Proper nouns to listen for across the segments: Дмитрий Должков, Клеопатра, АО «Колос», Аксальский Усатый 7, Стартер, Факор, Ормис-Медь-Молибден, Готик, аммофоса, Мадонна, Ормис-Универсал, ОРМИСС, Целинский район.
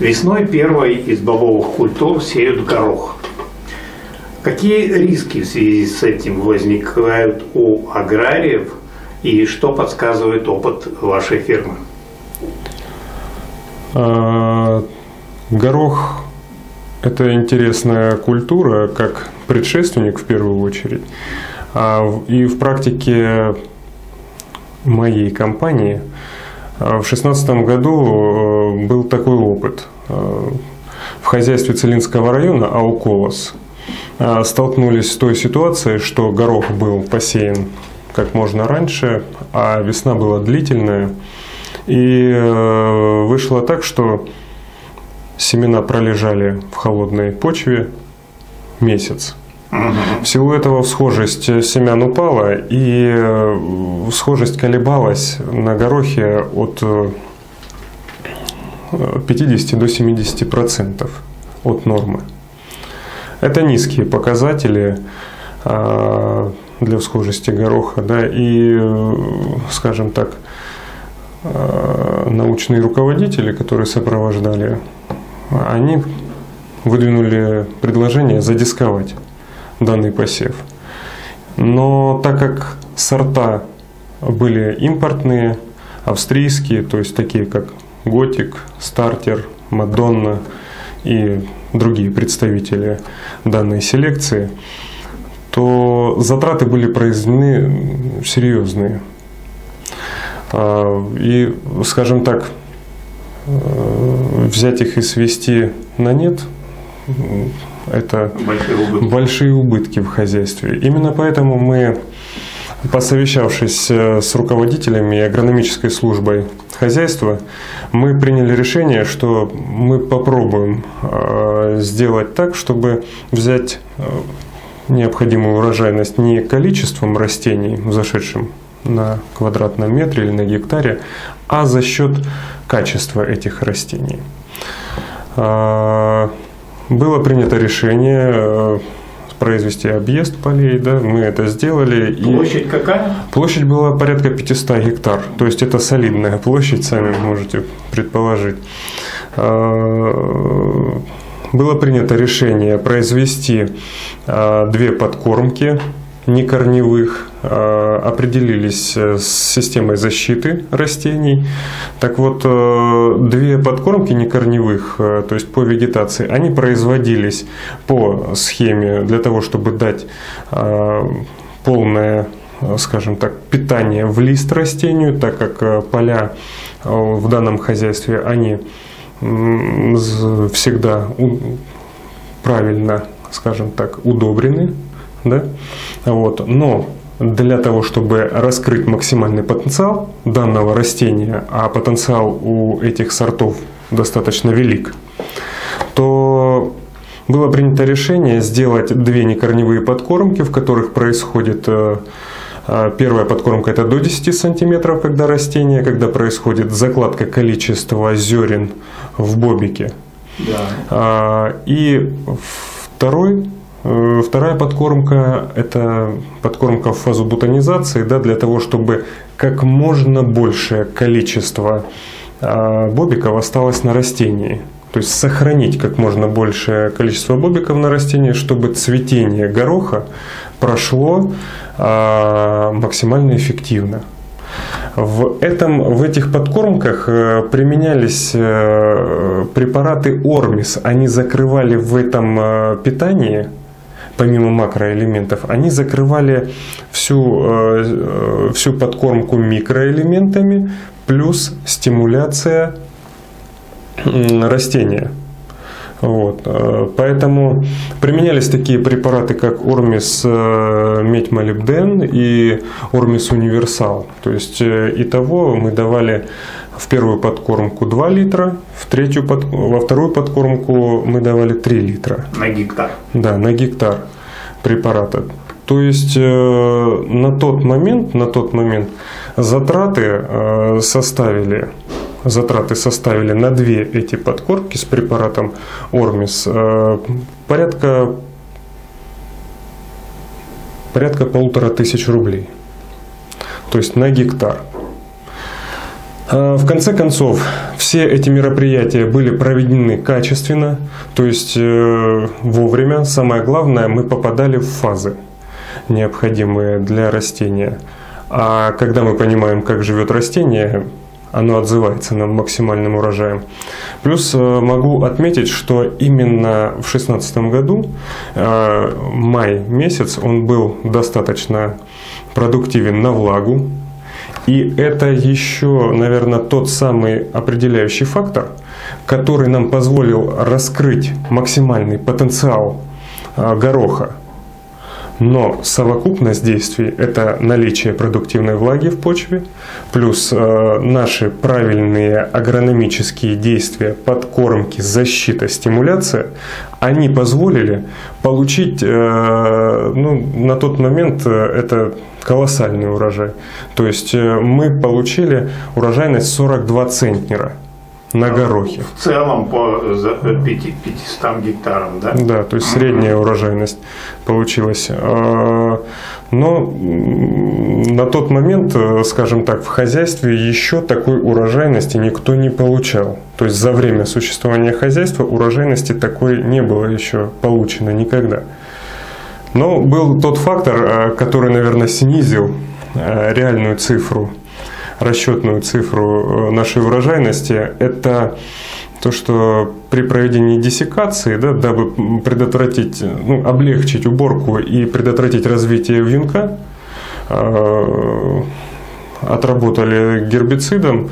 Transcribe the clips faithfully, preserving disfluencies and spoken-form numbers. Весной первой из бобовых культур сеют горох. Какие риски в связи с этим возникают у аграриев и что подсказывает опыт вашей фирмы? Горох – это интересная культура, как предшественник в первую очередь. И в практике моей компании в шестнадцатом году был такой опыт. В хозяйстве Целинского района АО «Колос» столкнулись с той ситуацией, что горох был посеян как можно раньше, а весна была длительная. И вышло так, что семена пролежали в холодной почве месяц. В силу этого всхожесть семян упала, и всхожесть колебалась на горохе от пятидесяти до семидесяти процентов от нормы. Это низкие показатели для всхожести гороха, да, и, скажем так, научные руководители, которые сопровождали, они выдвинули предложение задисковать данный посев. Но так как сорта были импортные, австрийские, то есть такие как Готик, Стартер, Мадонна и другие представители данной селекции, то затраты были произведены серьезные. И, скажем так, взять их и свести на нет – это большие убытки. большие убытки в хозяйстве. Именно поэтому мы, посовещавшись с руководителями и агрономической службой хозяйства, мы приняли решение, что мы попробуем сделать так, чтобы взять необходимую урожайность не количеством растений, зашедшим на квадратном метре или на гектаре, а за счет качества этих растений. Было принято решение произвести объезд полей, да, мы это сделали. Площадь и какая? Площадь была порядка пятисот гектар, то есть это солидная площадь, сами можете предположить. Было принято решение произвести две подкормки некорневых, определились с системой защиты растений. Так вот, две подкормки некорневых, то есть по вегетации, они производились по схеме для того, чтобы дать полное, скажем так, питание в лист растению, так как поля в данном хозяйстве, они всегда правильно, скажем так, удобрены. Да? Вот. Но для того, чтобы раскрыть максимальный потенциал данного растения, а потенциал у этих сортов достаточно велик, то было принято решение сделать две некорневые подкормки, в которых происходит первая подкормка, это до десяти сантиметров, когда растение, когда происходит закладка количества зерен в бобике. Да. И второй Вторая подкормка – это подкормка в фазу бутонизации, да, для того, чтобы как можно большее количество бобиков осталось на растении. То есть сохранить как можно большее количество бобиков на растении, чтобы цветение гороха прошло максимально эффективно. В, этом, в этих подкормках применялись препараты Ормис. Они закрывали в этом питании, помимо макроэлементов, они закрывали всю, всю подкормку микроэлементами плюс стимуляция растения. Вот. Поэтому применялись такие препараты, как Ормис-Медь-Молибден и Ормис-Универсал. То есть итого мы давали в первую подкормку два литра, в третью под... во вторую подкормку мы давали три литра. На гектар? Да, на гектар препарата. То есть на тот момент, на тот момент затраты составили... Затраты составили на две эти подкормки с препаратом Ормис порядка, порядка полутора тысяч рублей, то есть на гектар. В конце концов, все эти мероприятия были проведены качественно, то есть вовремя. Самое главное, мы попадали в фазы, необходимые для растения. А когда мы понимаем, как живет растение, оно отзывается нам максимальным урожаем. Плюс могу отметить, что именно в две тысячи шестнадцатом году, май месяц, он был достаточно продуктивен на влагу. И это еще, наверное, тот самый определяющий фактор, который нам позволил раскрыть максимальный потенциал гороха. Но совокупность действий – это наличие продуктивной влаги в почве, плюс э, наши правильные агрономические действия, подкормки, защита, стимуляция, они позволили получить, э, ну, на тот момент э, это колоссальный урожай. То есть э, мы получили урожайность сорок два центнера. На горохе. В целом по пятистам гектарам, да? Да, то есть средняя урожайность получилась. Но на тот момент, скажем так, в хозяйстве еще такой урожайности никто не получал. То есть за время существования хозяйства урожайности такой не было еще получено никогда. Но был тот фактор, который, наверное, снизил реальную цифру, расчетную цифру нашей урожайности, это то, что при проведении диссекации, да, дабы предотвратить, ну, облегчить уборку и предотвратить развитие вьюнка, э, отработали гербицидом,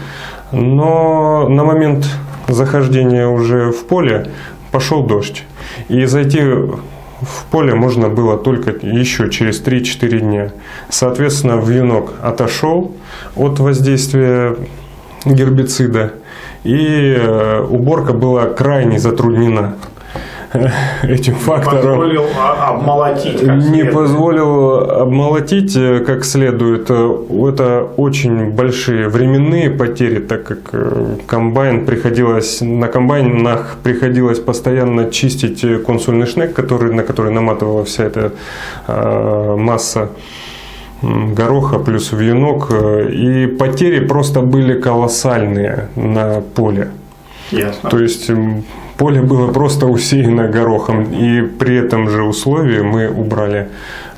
но на момент захождения уже в поле пошел дождь, и зайти в поле можно было только еще через три-четыре дня. Соответственно, вьюнок отошел от воздействия гербицида, и уборка была крайне затруднена этим фактором. Не позволил обмолотить как следует. Не позволил обмолотить как следует. Это очень большие временные потери, так как комбайн приходилось, на комбайнах приходилось постоянно чистить консольный шнек, который, на который наматывала вся эта э, масса гороха плюс вьюнок. И потери просто были колоссальные на поле. Ясно. То есть поле было просто усеяно горохом, и при этом же условии мы убрали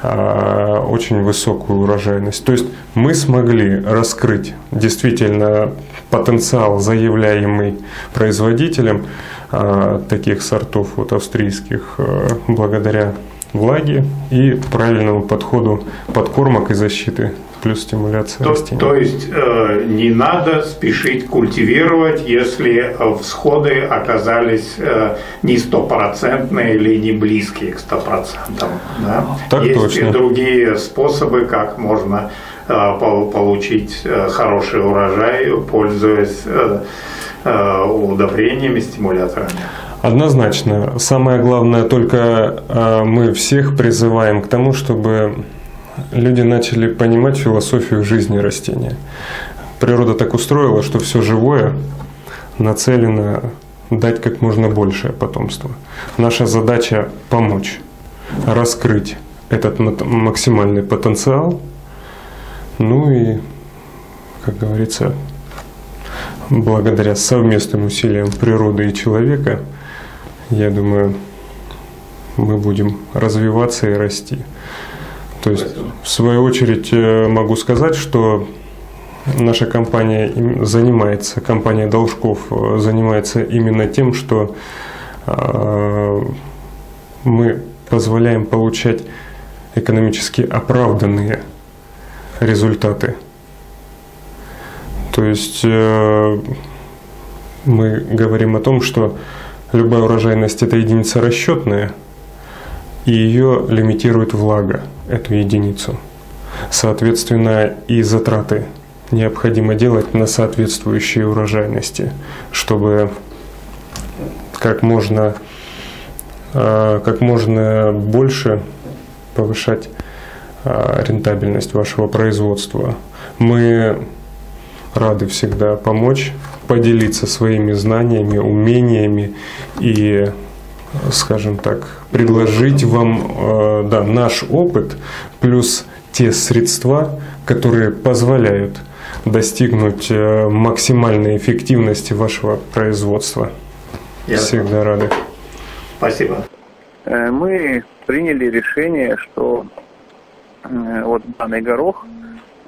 а, очень высокую урожайность. То есть мы смогли раскрыть действительно потенциал, заявляемый производителем а, таких сортов вот, австрийских, а, благодаря влаге и правильному подходу подкормок и защиты, плюс стимуляция то, растений. То есть э, не надо спешить культивировать, если всходы оказались э, не стопроцентные или не близкие к сто процентов. Да? Так есть точно. И другие способы, как можно э, получить э, хороший урожай, пользуясь э, э, удобрениями, стимуляторами. Однозначно. Самое главное, только э, мы всех призываем к тому, чтобы люди начали понимать философию жизни растения. Природа так устроила, что все живое нацелено дать как можно большее потомство. Наша задача – помочь, раскрыть этот максимальный потенциал, ну и, как говорится, благодаря совместным усилиям природы и человека, я думаю, мы будем развиваться и расти. То есть, в свою очередь, могу сказать, что наша компания занимается, компания Должков занимается именно тем, что мы позволяем получать экономически оправданные результаты. То есть мы говорим о том, что любая урожайность – это единица расчетная, и ее лимитирует влага, эту единицу. Соответственно, и затраты необходимо делать на соответствующие урожайности, чтобы как можно, как можно больше повышать рентабельность вашего производства. Мы рады всегда помочь, поделиться своими знаниями, умениями и, скажем так, предложить вам, да, наш опыт плюс те средства, которые позволяют достигнуть максимальной эффективности вашего производства. Я всегда рады. Спасибо. Мы приняли решение, что вот данный горох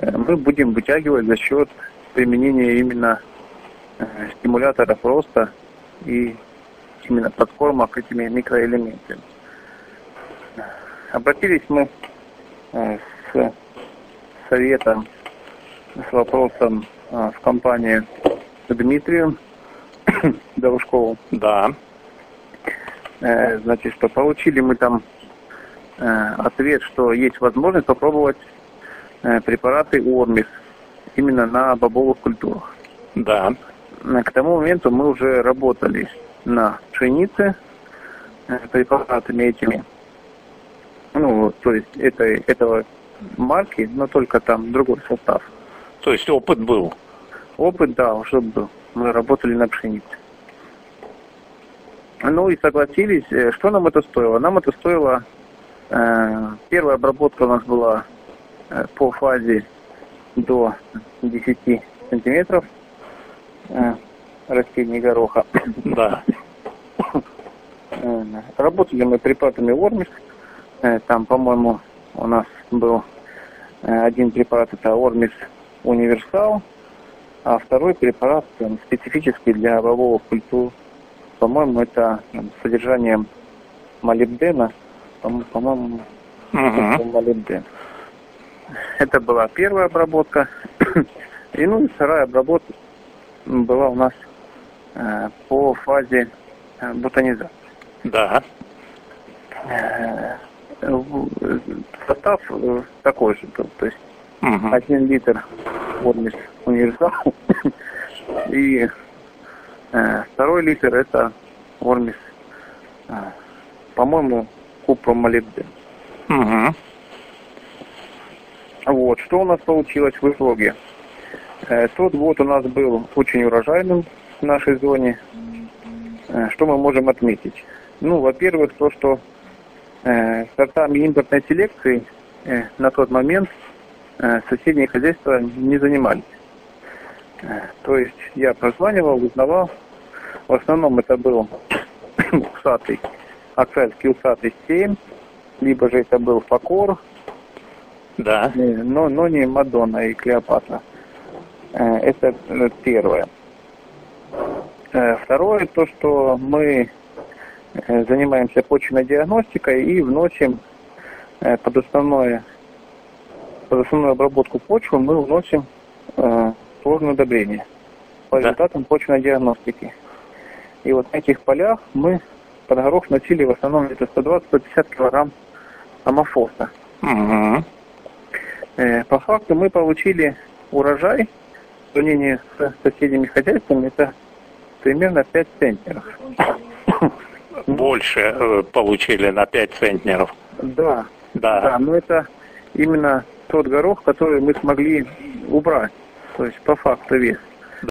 мы будем вытягивать за счет применения именно стимуляторов роста и именно подкормок этими микроэлементами. Обратились мы с советом, с вопросом в компанию к Дмитрию Должкову. Да. Значит, что получили мы там ответ, что есть возможность попробовать препараты Ормис именно на бобовых культурах. Да. К тому моменту мы уже работали на пшенице препаратами этими. Ну, то есть это, этого марки, но только там другой состав. То есть опыт был? Опыт, да, уже был. Мы работали на пшенице. Ну и согласились. Что нам это стоило? Нам это стоило... Э, первая обработка у нас была э, по фазе до десяти сантиметров э, растений гороха. Да. Э, работали мы препаратами Ормис. Э, там, по-моему, у нас был э, один препарат, это Ормис-Универсал, а второй препарат э, специфический для бобовых культур. По-моему, это с содержанием молибдена. По-моему, uh-huh. молибден. Это была первая обработка. И ну и вторая обработка была у нас э, по фазе э, бутонизации. Да. Э, э, состав э, такой же был. То есть uh-huh. один литр Ормис Универсал и второй литр это Ормис, по-моему, купромолибден. Угу. Вот, что у нас получилось в итоге. Тот год у нас был очень урожайным в нашей зоне. Что мы можем отметить? Ну, во-первых, то, что сортами импортной селекции на тот момент соседние хозяйства не занимались. То есть я прозванивал, узнавал. В основном это был усатый, Аксальский Усатый семь, либо же это был Факор, да. но, но не Мадонна и Клеопатра. Это первое. Второе, то, что мы занимаемся почвенной диагностикой и вносим под, основное, под основную обработку почвы, мы вносим сложное удобрение по да. результатам почвенной диагностики. И вот на этих полях мы под горох носили в основном где-то сто двадцать — сто пятьдесят килограмм аммофоса. Угу. Э, по факту мы получили урожай в сравнении с соседними хозяйствами, это примерно пять центнеров. Больше э, получили на пять центнеров. Да. Да. Да, но это именно тот горох, который мы смогли убрать. То есть по факту вес.